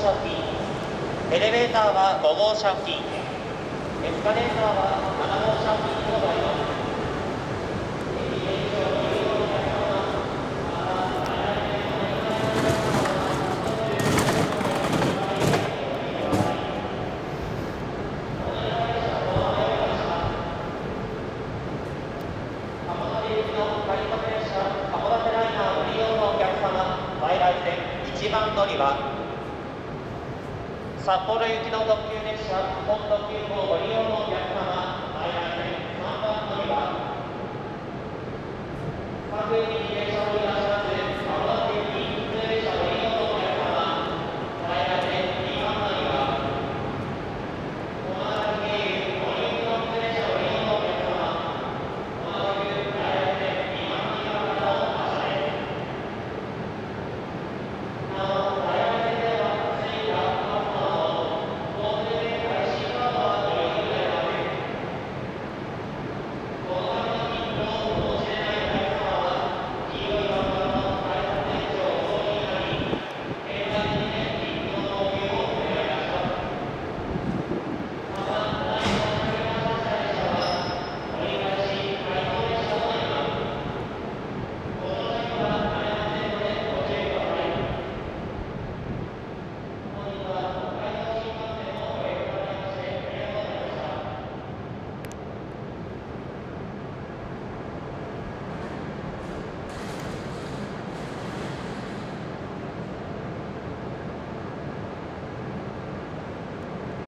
車付近、エレベーターは5号車付近、エスカレーターは7号車付近となります。1番乗りは札幌行きの特急列車本特急号ご利用のお客様、在来線3番乗りは各駅停車